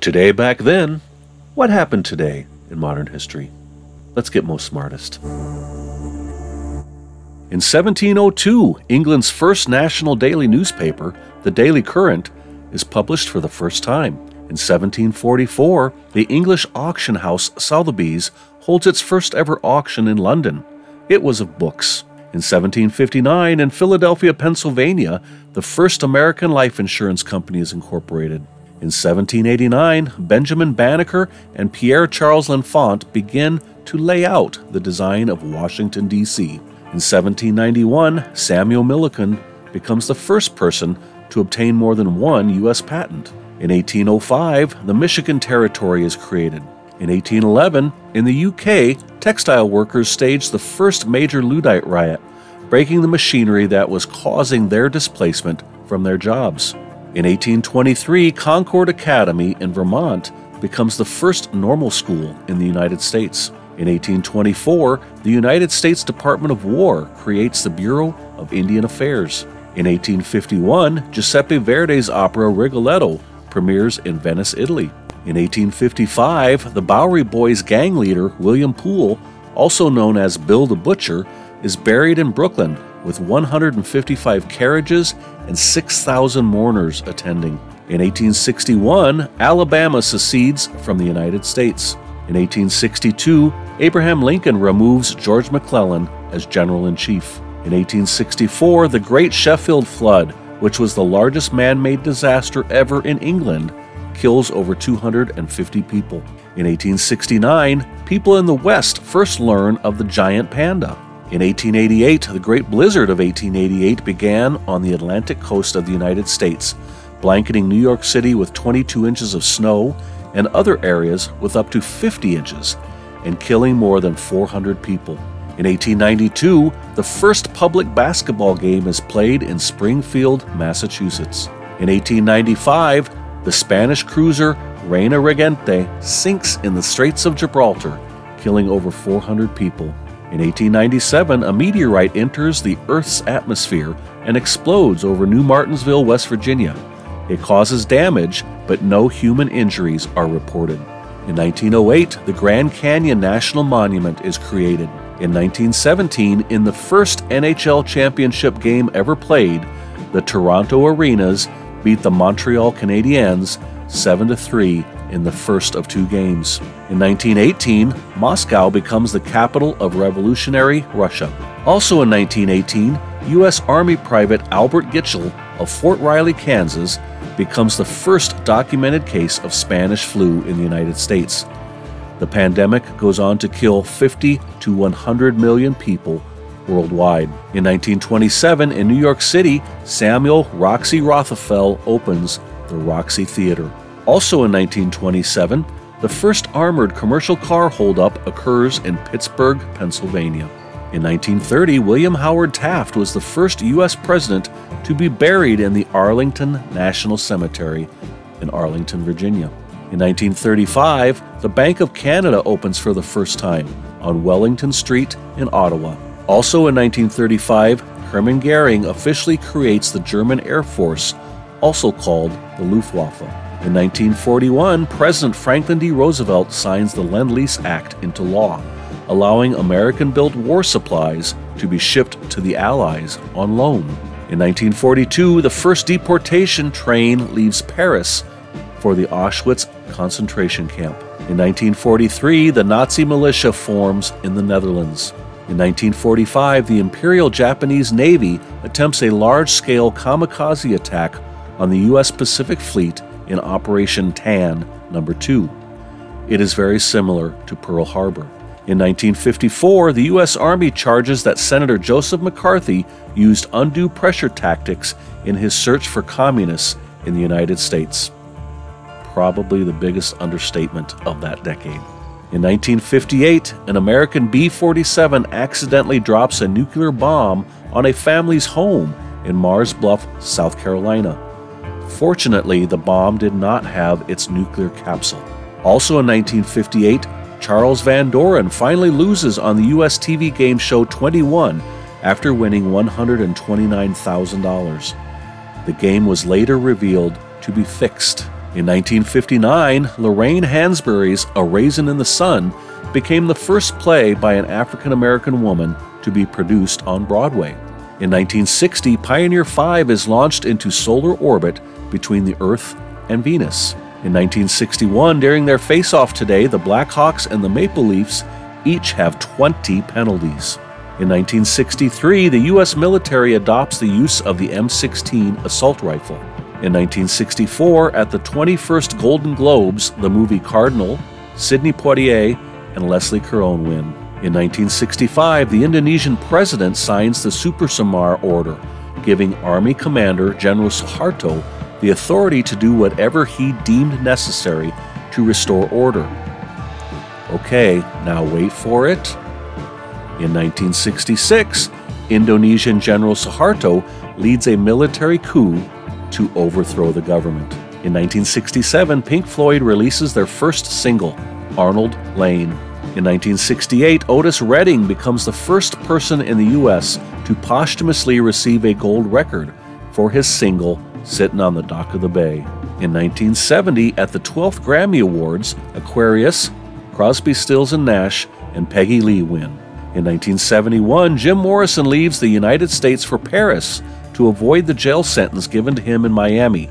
Today back then, what happened today in modern history? Let's get most smartest. In 1702, England's first national daily newspaper, the Daily Current, is published for the first time. In 1744, the English auction house Sotheby's holds its first ever auction in London. It was of books. In 1759, in Philadelphia, Pennsylvania, the first American life insurance company is incorporated. In 1789, Benjamin Banneker and Pierre Charles L'Enfant begin to lay out the design of Washington, D.C. In 1791, Samuel Milliken becomes the first person to obtain more than one U.S. patent. In 1805, the Michigan Territory is created. In 1811, in the UK, textile workers staged the first major Luddite riot, breaking the machinery that was causing their displacement from their jobs. In 1823, Concord Academy in Vermont becomes the first normal school in the United States. In 1824, the United States Department of War creates the Bureau of Indian Affairs. In 1851, Giuseppe Verdi's opera Rigoletto premieres in Venice, Italy. In 1855, the Bowery Boys gang leader William Poole, also known as Bill the Butcher, is buried in Brooklyn with 155 carriages and 6,000 mourners attending. In 1861, Alabama secedes from the United States. In 1862, Abraham Lincoln removes George McClellan as General-in-Chief. In 1864, the Great Sheffield Flood, which was the largest man-made disaster ever in England, kills over 250 people. In 1869, people in the West first learn of the giant panda. In 1888, the Great Blizzard of 1888 began on the Atlantic coast of the United States, blanketing New York City with 22 inches of snow and other areas with up to 50 inches, and killing more than 400 people. In 1892, the first public basketball game is played in Springfield, Massachusetts. In 1895, the Spanish cruiser Reina Regente sinks in the Straits of Gibraltar, killing over 400 people. In 1897, a meteorite enters the Earth's atmosphere and explodes over New Martinsville, West Virginia. It causes damage, but no human injuries are reported. In 1908, the Grand Canyon National Monument is created. In 1917, in the first NHL championship game ever played, the Toronto Arenas beat the Montreal Canadiens 7-3 in the first of two games. In 1918, Moscow becomes the capital of revolutionary Russia. Also in 1918, U.S. Army Private Albert Gitchell of Fort Riley, Kansas, becomes the first documented case of Spanish flu in the United States. The pandemic goes on to kill 50 to 100 million people worldwide. In 1927, in New York City, Samuel "Roxy" Rothafel opens the Roxy Theater. Also in 1927, the first armored commercial car holdup occurs in Pittsburgh, Pennsylvania. In 1930, William Howard Taft was the first U.S. president to be buried in the Arlington National Cemetery in Arlington, Virginia. In 1935, the Bank of Canada opens for the first time on Wellington Street in Ottawa. Also in 1935, Hermann Göring officially creates the German Air Force, also called the Luftwaffe. In 1941, President Franklin D. Roosevelt signs the Lend-Lease Act into law, allowing American-built war supplies to be shipped to the Allies on loan. In 1942, the first deportation train leaves Paris for the Auschwitz concentration camp. In 1943, the Nazi militia forms in the Netherlands. In 1945, the Imperial Japanese Navy attempts a large-scale kamikaze attack on the U.S. Pacific Fleet in Operation Tan No. 2. It is very similar to Pearl Harbor. In 1954, the U.S. Army charges that Senator Joseph McCarthy used undue pressure tactics in his search for communists in the United States. Probably the biggest understatement of that decade. In 1958, an American B-47 accidentally drops a nuclear bomb on a family's home in Mars Bluff, South Carolina. Fortunately, the bomb did not have its nuclear capsule. Also in 1958, Charles Van Doren finally loses on the U.S. TV game show 21 after winning $129,000. The game was later revealed to be fixed. In 1959, Lorraine Hansberry's A Raisin in the Sun became the first play by an African-American woman to be produced on Broadway. In 1960, Pioneer 5 is launched into solar orbit between the Earth and Venus. In 1961, during their face-off today, the Blackhawks and the Maple Leafs each have 20 penalties. In 1963, the U.S. military adopts the use of the M16 assault rifle. In 1964, at the 21st Golden Globes, the movie Cardinal, Sidney Poitier, and Leslie Caron win. In 1965, the Indonesian president signs the Super Samar Order, giving Army Commander General Suharto the authority to do whatever he deemed necessary to restore order. Okay, now wait for it. In 1966, Indonesian General Suharto leads a military coup to overthrow the government. In 1967, Pink Floyd releases their first single, Arnold Lane. In 1968, Otis Redding becomes the first person in the U.S. to posthumously receive a gold record for his single, Sittin' on the Dock of the Bay. In 1970, at the 12th Grammy Awards, Aquarius, Crosby, Stills and Nash, and Peggy Lee win. In 1971, Jim Morrison leaves the United States for Paris to avoid the jail sentence given to him in Miami.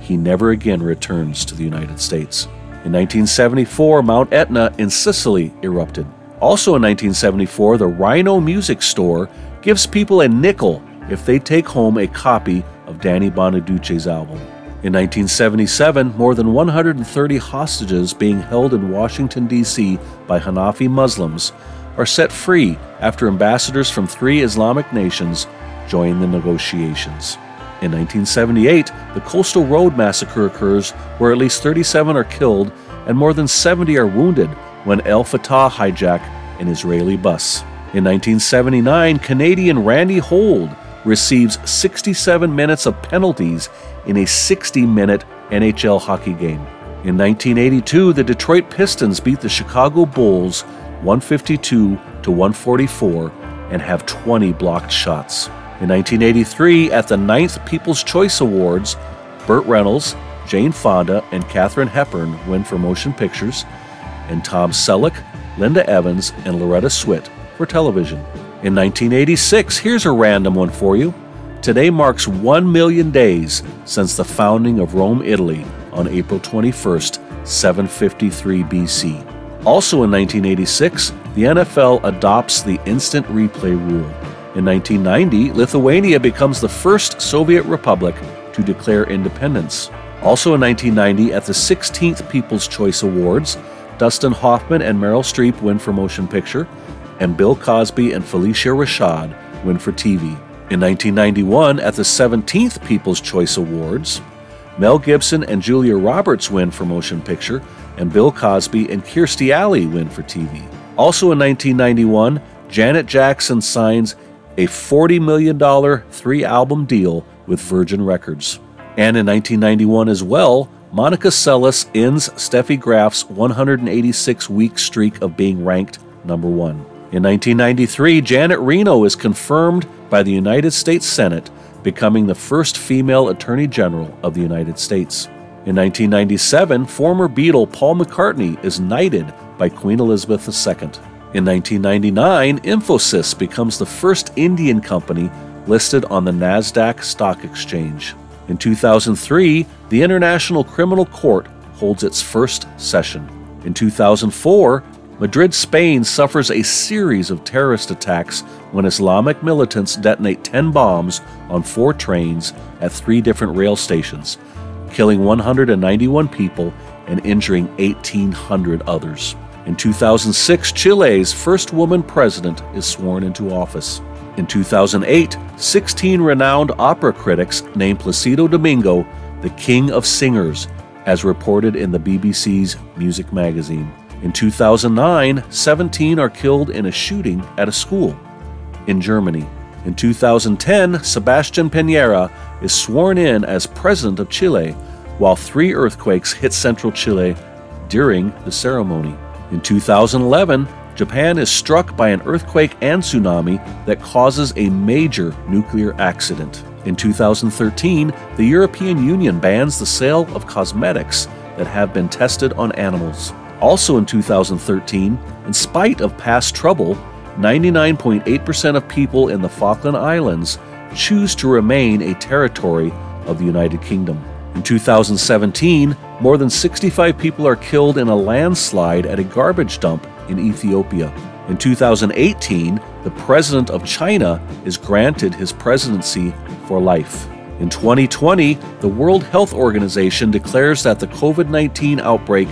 He never again returns to the United States. In 1974, Mount Etna in Sicily erupted. Also in 1974, the Rhino Music Store gives people a nickel if they take home a copy of Danny Bonaduce's album. In 1977, more than 130 hostages being held in Washington, D.C. by Hanafi Muslims are set free after ambassadors from 3 Islamic nations join the negotiations. In 1978, the Coastal Road Massacre occurs where at least 37 are killed and more than 70 are wounded when El Fatah hijack an Israeli bus. In 1979, Canadian Randy Hold receives 67 minutes of penalties in a 60-minute NHL hockey game. In 1982, the Detroit Pistons beat the Chicago Bulls 152-144 and have 20 blocked shots. In 1983, at the 9th People's Choice Awards, Burt Reynolds, Jane Fonda, and Katharine Hepburn win for motion pictures, and Tom Selleck, Linda Evans, and Loretta Swit for television. In 1986, here's a random one for you. Today marks 1 million days since the founding of Rome, Italy on April 21st, 753 BC. Also in 1986, the NFL adopts the instant replay rule. In 1990, Lithuania becomes the first Soviet republic to declare independence. Also in 1990, at the 16th People's Choice Awards, Dustin Hoffman and Meryl Streep win for motion picture, and Bill Cosby and Felicia Rashad win for TV. In 1991, at the 17th People's Choice Awards, Mel Gibson and Julia Roberts win for motion picture, and Bill Cosby and Kirstie Alley win for TV. Also in 1991, Janet Jackson signs a $40 million 3-album deal with Virgin Records. And in 1991 as well, Monica Seles ends Steffi Graf's 186-week streak of being ranked #1. In 1993, Janet Reno is confirmed by the United States Senate, becoming the first female Attorney General of the United States. In 1997, former Beatle Paul McCartney is knighted by Queen Elizabeth II. In 1999, Infosys becomes the first Indian company listed on the NASDAQ Stock Exchange. In 2003, the International Criminal Court holds its first session. In 2004, Madrid, Spain suffers a series of terrorist attacks when Islamic militants detonate 10 bombs on 4 trains at 3 different rail stations, killing 191 people and injuring 1,800 others. In 2006, Chile's first woman president is sworn into office. In 2008, 16 renowned opera critics named Plácido Domingo the King of Singers, as reported in the BBC's Music Magazine. In 2009, 17 are killed in a shooting at a school in Germany. In 2010, Sebastian Piñera is sworn in as president of Chile, while 3 earthquakes hit central Chile during the ceremony. In 2011, Japan is struck by an earthquake and tsunami that causes a major nuclear accident. In 2013, the European Union bans the sale of cosmetics that have been tested on animals. Also in 2013, in spite of past trouble, 99.8% of people in the Falkland Islands choose to remain a territory of the United Kingdom. In 2017, more than 65 people are killed in a landslide at a garbage dump in Ethiopia. In 2018, the president of China is granted his presidency for life. In 2020, the World Health Organization declares that the COVID-19 outbreak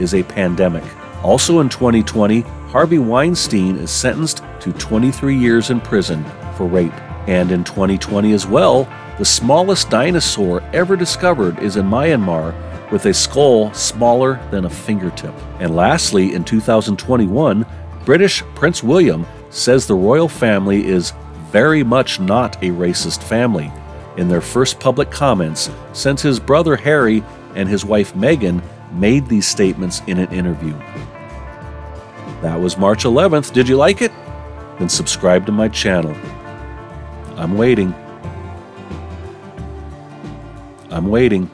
is a pandemic. Also in 2020, Harvey Weinstein is sentenced to 23 years in prison for rape. And in 2020 as well, the smallest dinosaur ever discovered is in Myanmar, with a skull smaller than a fingertip. And lastly, in 2021, British Prince William says the royal family is very much not a racist family in their first public comments since his brother Harry and his wife Meghan made these statements in an interview. That was March 11th. Did you like it? Then subscribe to my channel. I'm waiting.